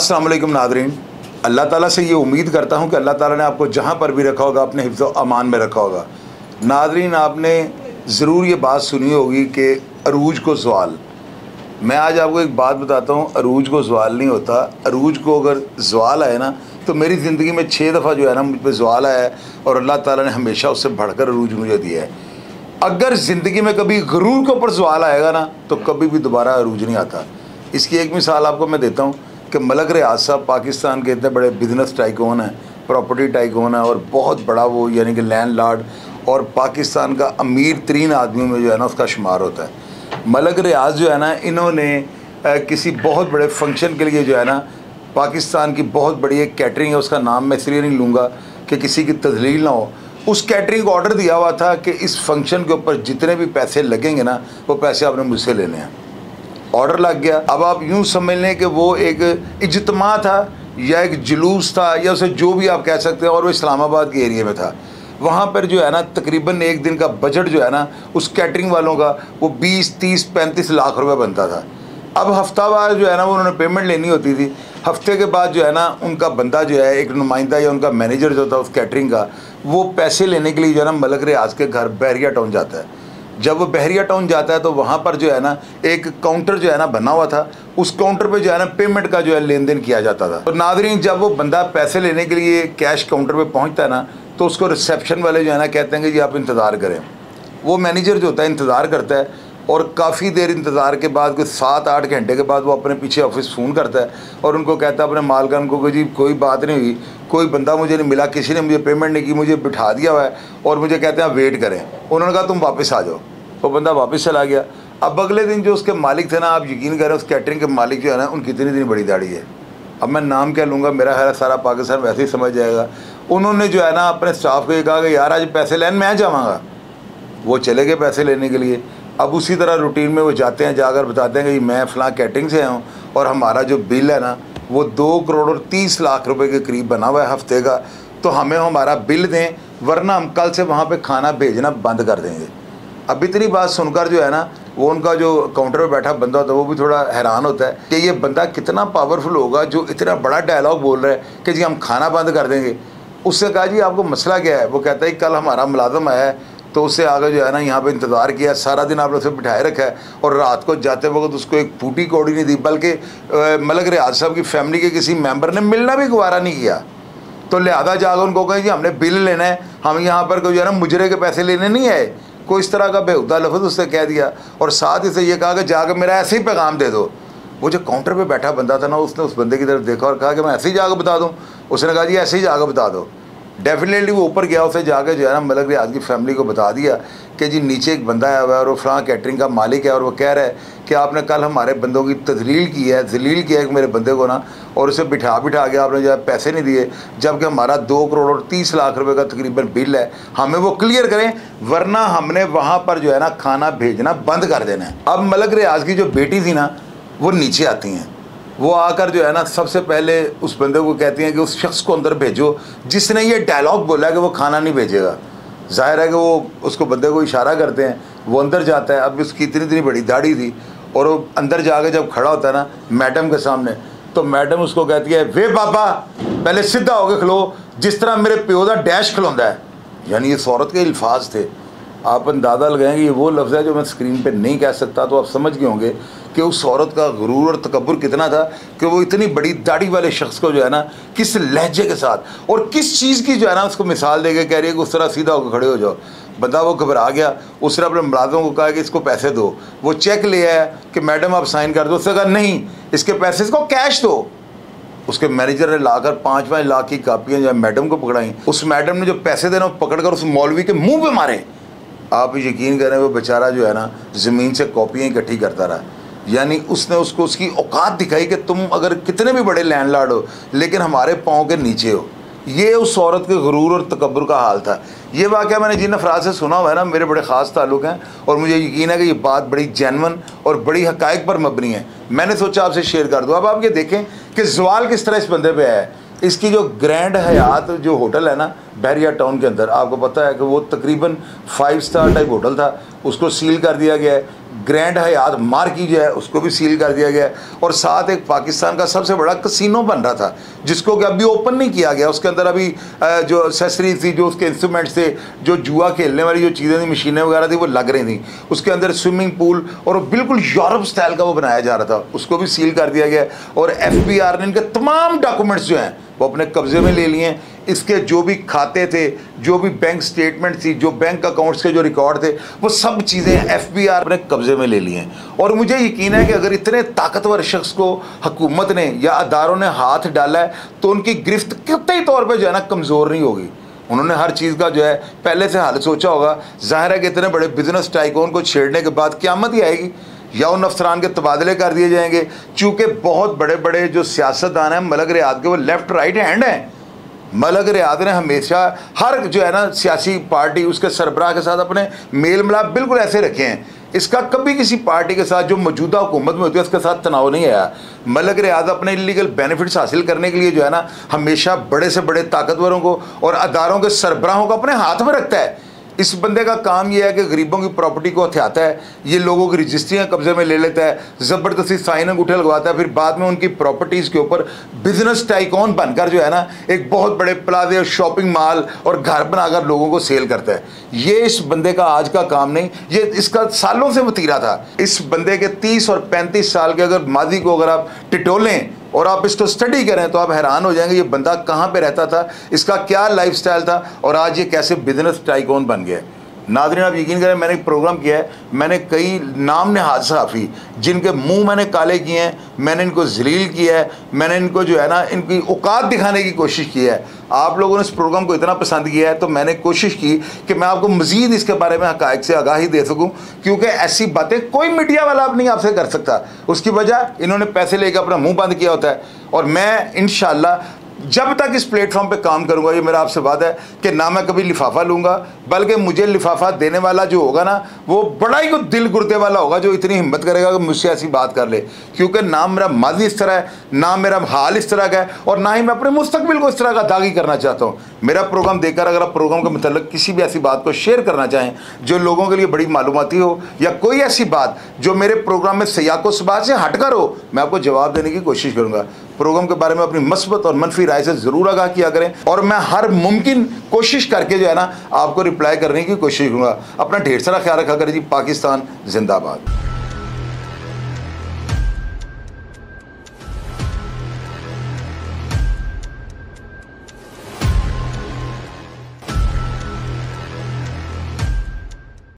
अस्सलाम वालेकुम नादरीन, अल्लाह ताला से ये उम्मीद करता हूँ कि अल्लाह ताला ने आपको जहाँ पर भी रखा होगा अपने हिफ्ज़ अमान में रखा होगा। नादरीन, आपने ज़रूर ये बात सुनी होगी कि अरूज को ज़वाल। मैं आज आपको एक बात बताता हूँ, अरूज को ज़वाल नहीं होता। अरूज को अगर ज़वाल आए ना, तो मेरी ज़िंदगी में 6 दफ़ा जो है ना मुझ पर ज़वाल आया है और अल्लाह ताला ने हमेशा उससे बढ़कर अरूज मुझे दिया है। अगर ज़िंदगी में कभी गुरूर के ऊपर सवाल आएगा ना, तो कभी भी दोबारा अरूज नहीं आता। इसकी एक मिसाल आपको मैं देता हूँ कि मलक रियाज साहब पाकिस्तान के इतने बड़े बिजनेस टाइकून हैं, प्रॉपर्टी टाइकून हैं और बहुत बड़ा वो यानी कि लैंड लॉर्ड और पाकिस्तान का अमीर तरीन आदमी में जो है ना उसका शुमार होता है। मलक रियाज जो है ना, इन्होंने किसी बहुत बड़े फंक्शन के लिए जो है ना पाकिस्तान की बहुत बड़ी एक कैटरिंग है, उसका नाम मैं इसलिए नहीं लूँगा कि किसी की तजलील ना हो, उस कैटरिंग को ऑर्डर दिया हुआ था कि इस फंक्शन के ऊपर जितने भी पैसे लगेंगे ना वो पैसे आपने मुझसे लेने हैं। ऑर्डर लग गया। अब आप यूँ समझ लें कि वो एक इज्तिमा था या एक जुलूस था या उसे जो भी आप कह सकते हैं, और वो इस्लामाबाद के एरिया में था। वहाँ पर जो है ना तकरीबन एक दिन का बजट जो है ना उस कैटरिंग वालों का वो 20, 30, 35 लाख रुपए बनता था। अब हफ्तावार जो है ना वो उन्होंने पेमेंट लेनी होती थी। हफ्ते के बाद जो है ना उनका बंदा जो है, एक नुमाइंदा या उनका मैनेजर जो था उस कैटरिंग का, वो पैसे लेने के लिए जो है ना मलक रियाज के घर बहरिया टाउन जाता है। जब वो बहरिया टाउन जाता है तो वहाँ पर जो है ना एक काउंटर जो है ना बना हुआ था, उस काउंटर पे जो है ना पेमेंट का जो है लेन देन किया जाता था। तो नादरीन, जब वो बंदा पैसे लेने के लिए कैश काउंटर पे पहुँचता है ना, तो उसको रिसेप्शन वाले जो है ना कहते हैं कि जी आप इंतज़ार करें। वो मैनेजर जो होता है इंतज़ार करता है और काफ़ी देर इंतज़ार के बाद कुछ 7-8 घंटे के बाद वो अपने पीछे ऑफिस फ़ोन करता है और उनको कहता है अपने मालकान को कि जी कोई बात नहीं हुई, कोई बंदा मुझे नहीं मिला, किसी ने मुझे पेमेंट नहीं की, मुझे बिठा दिया हुआ है और मुझे कहते हैं आप वेट करें। उन्होंने कहा तुम वापस आ जाओ। वो बंदा वापस चला गया। अब अगले दिन जो उसके मालिक थे ना, आप यकीन करें उस कैटरिंग के मालिक जो है ना उनकी इतनी बड़ी दाढ़ी है, अब मैं नाम क्या लूँगा, मेरा ख्याल सारा पाकिस्तान वैसे ही समझ जाएगा। उन्होंने जो है ना अपने स्टाफ को ये कहा कि यार आज पैसे लेने मैं जाऊँगा। वो चले गए पैसे लेने के लिए। अब उसी तरह रूटीन में वो जाते हैं, जाकर बताते हैं कि मैं फ़लाँ कैटरिंग से आया हूँ और हमारा जो बिल है ना वो 2 करोड़ और 30 लाख रुपए के करीब बना हुआ है हफ्ते का, तो हमें हमारा बिल दें वरना हम कल से वहाँ पे खाना भेजना बंद कर देंगे। अब इतनी बात सुनकर जो है ना वो उनका जो काउंटर पे बैठा बंदा होता है वो भी थोड़ा हैरान होता है कि ये बंदा कितना पावरफुल होगा जो इतना बड़ा डायलॉग बोल रहा है कि जी हम खाना बंद कर देंगे। उससे कहा जी आपको मसला क्या है? वो कहता है कल हमारा मुलाजम आया है तो उससे आगे जो है ना यहाँ पे इंतज़ार किया, सारा दिन आप लोग से बिठाए रखा है और रात को जाते वक्त उसको एक फूटी कौड़ी नहीं दी, बल्कि मलक रियाज साहब की फैमिली के किसी मेंबर ने मिलना भी गवारा नहीं किया। तो लिहाजा जाकर उनको कहें जी हमने बिल लेना है, हम यहाँ पर कोई जो है ना मुजरे के पैसे लेने नहीं आए। कोई इस तरह का बेहुदा लफ्ज़ उससे कह दिया और साथ ही से ये कहा कि जाकर मेरा ऐसे ही पैगाम दे दो। वो जो काउंटर पर बैठा बंदा था ना उसने उस बंदे की तरफ देखा और कहा कि मैं ऐसे ही जाकर बता दूँ। उसने कहा जी ऐसे ही जाकर बता दो। डेफिनेटली वो ऊपर गया, उसे जाकर जो है ना मलक रियाज की फैमिली को बता दिया कि जी नीचे एक बंदा आया हुआ है और वो फलां कैटरिंग का मालिक है और वो कह रहा है कि आपने कल हमारे बंदों की तजलील की है, जलील किया है कि मेरे बंदे को ना, और उसे बिठा बिठा के आपने जो है पैसे नहीं दिए, जबकि हमारा 2 करोड़ और 30 लाख रुपए का तकरीबन बिल है, हमें वो क्लियर करें वरना हमने वहाँ पर जो है ना खाना भेजना बंद कर देना है। अब मलक रियाज की जो बेटी थी ना वो नीचे आती हैं, वो आकर जो है ना सबसे पहले उस बंदे को कहती हैं कि उस शख्स को अंदर भेजो जिसने ये डायलॉग बोला है कि वो खाना नहीं भेजेगा। जाहिर है कि वो उसको बंदे को इशारा करते हैं, वो अंदर जाता है। अब उसकी इतनी बड़ी दाढ़ी थी और वो अंदर जाके जब खड़ा होता है ना मैडम के सामने, तो मैडम उसको कहती है वे बाबा पहले सीधा होके खिलो जिस तरह मेरे प्यो का डैश खिलौंदा है। यानी ये औरत के अल्फाज थे। आप अंदाज़ा लगाएंगे ये वो लफ्ज़ है जो मैं स्क्रीन पे नहीं कह सकता, तो आप समझ गए होंगे कि उस औरत का गुरूर और तकब्बुर कितना था कि वो इतनी बड़ी दाढ़ी वाले शख्स को जो है ना किस लहजे के साथ और किस चीज़ की जो है ना उसको मिसाल देके कह रही है कि उस तरह सीधा होकर खड़े हो जाओ। बंदा वो घबरा गया, उसने अपने मुलाजमों को कहा कि इसको पैसे दो। वो चेक ले आया कि मैडम आप साइन कर दो, उसने कहा नहीं इसके पैसे इसको कैश दो। उसके मैनेजर ने लाकर 5-5 लाख की कापियाँ जो है मैडम को पकड़ाई। उस मैडम ने जो पैसे देना पकड़ कर उस मौलवी के मुँह पर मारे। आप यकीन करें वो बेचारा जो है ना ज़मीन से कॉपियाँ इकट्ठी करता रहा। यानी उसने उसको उसकी औकात दिखाई कि तुम अगर कितने भी बड़े लैंडलॉर्ड हो लेकिन हमारे पाँव के नीचे हो। ये उस औरत के गुरूर और तकब्बुर का हाल था। ये वाक़या मैंने जिन अफराद से सुना हुआ है ना, मेरे बड़े ख़ास ताल्लुक़ हैं और मुझे यकीन है कि ये बात बड़ी जैनवन और बड़ी हक़ाइक़ पर मबनी है। मैंने सोचा आपसे शेयर कर दूँ। अब आप ये देखें कि सवाल किस तरह इस बंदे पर आया है। इसकी जो ग्रैंड हयात जो होटल है ना बहरिया टाउन के अंदर, आपको पता है कि वो तकरीबन 5 स्टार टाइप होटल था, उसको सील कर दिया गया है। ग्रैंड हयात मार्की जो है उसको भी सील कर दिया गया है, और साथ एक पाकिस्तान का सबसे बड़ा कसिनो बन रहा था जिसको कि अभी ओपन नहीं किया गया। उसके अंदर अभी जो एक्सेसरीज थी, जो उसके इंस्ट्रूमेंट्स थे, जो जुआ खेलने वाली जो चीज़ें थी, मशीनें वगैरह थी, वो लग रही थी। उसके अंदर स्विमिंग पूल और बिल्कुल यूरोप स्टाइल का वो बनाया जा रहा था, उसको भी सील कर दिया गया। और FBR ने इनके तमाम डॉक्यूमेंट्स जो हैं वो अपने कब्जे में ले लिए। इसके जो भी खाते थे, जो भी बैंक स्टेटमेंट थी, जो बैंक अकाउंट्स के जो रिकॉर्ड थे, वो सब चीज़ें FBR अपने कब्जे में ले ली हैं। और मुझे यकीन है कि अगर इतने ताकतवर शख्स को हुकूमत ने या अदारों ने हाथ डाला है तो उनकी गिरफ्त कतई तौर पर जो है ना कमज़ोर नहीं होगी। उन्होंने हर चीज़ का जो है पहले से हाल सोचा होगा। ज़ाहिर है कि इतने बड़े बिजनेस टाइकून को छेड़ने के बाद क़यामत ही आएगी या उन अफसरान के तबादले कर दिए जाएंगे। चूँकि बहुत बड़े बड़े जो सियासतदान हैं मलक रियाज के, वो लेफ्ट राइट हैंड हैं। मलक रियाज ने हमेशा हर जो है ना सियासी पार्टी उसके सरबराह के साथ अपने मेल मिलाप बिल्कुल ऐसे रखे हैं। इसका कभी किसी पार्टी के साथ जो मौजूदा हुकूमत में होती है उसके साथ तनाव नहीं आया। मलक रियाज अपने इलीगल बेनिफिट्स हासिल करने के लिए जो है ना हमेशा बड़े से बड़े ताकतवरों को और अदारों के सरबराहों को अपने हाथ में रखता है। इस बंदे का काम यह है कि गरीबों की प्रॉपर्टी को हथियाता है, ये लोगों की रजिस्ट्रियाँ कब्जे में ले लेता है, ज़बरदस्ती साइन अंगूठे लगवाता है, फिर बाद में उनकी प्रॉपर्टीज़ के ऊपर बिजनेस टाइकून बनकर जो है ना एक बहुत बड़े प्लाजे और शॉपिंग मॉल और घर बनाकर लोगों को सेल करता है। ये इस बंदे का आज का काम नहीं, ये इसका सालों से वतीरा था। इस बंदे के 30 और 35 साल के अगर माजी को अगर आप टिटोलें और आप इसको स्टडी करें तो आप हैरान हो जाएंगे ये बंदा कहाँ पे रहता था, इसका क्या लाइफस्टाइल था और आज ये कैसे बिजनेस टाइकून बन गया। नाज़रीन आप यकीन करें, मैंने एक प्रोग्राम किया है, मैंने कई नाम ने हाथ साफी जिनके मुंह मैंने काले किए हैं, मैंने इनको जलील किया है, मैंने इनको जो है ना इनकी औकात दिखाने की कोशिश की है। आप लोगों ने इस प्रोग्राम को इतना पसंद किया है तो मैंने कोशिश की कि मैं आपको मज़ीद इसके बारे में हक़ायक़ से आगाही दे सकूं, क्योंकि ऐसी बातें कोई मीडिया वाला आप नहीं आपसे कर सकता। उसकी वजह इन्होंने पैसे लेकर अपना मुँह बंद किया होता है। और मैं इंशाल्लाह जब तक इस प्लेटफॉर्म पे काम करूंगा, ये मेरा आपसे वादा है कि ना मैं कभी लिफाफा लूँगा, बल्कि मुझे लिफाफा देने वाला जो होगा ना वो बड़ा ही कोई दिल गुर्दे वाला होगा जो इतनी हिम्मत करेगा कि मुझसे ऐसी बात कर ले। क्योंकि ना मेरा माजी इस तरह है, ना मेरा हाल इस तरह का है, और ना ही मैं अपने मुस्तकबिल को इस तरह का दागी करना चाहता हूँ। मेरा प्रोग्राम देखकर अगर आप प्रोग्राम के मतलब किसी भी ऐसी बात को शेयर करना चाहें जो लोगों के लिए बड़ी मालूमती हो, या कोई ऐसी बात जो मेरे प्रोग्राम में सियाको सबात से हटकर हो, मैं आपको जवाब देने की कोशिश करूँगा। प्रोग्राम के बारे में अपनी मस्बत और मनफी राय से ज़रूर आगाह किया करें, और मैं हर मुमकिन कोशिश करके जो है ना आपको रिप्लाई करने की कोशिश करूँगा। अपना ढेर सारा ख्याल रखा करें जी। पाकिस्तान जिंदाबाद।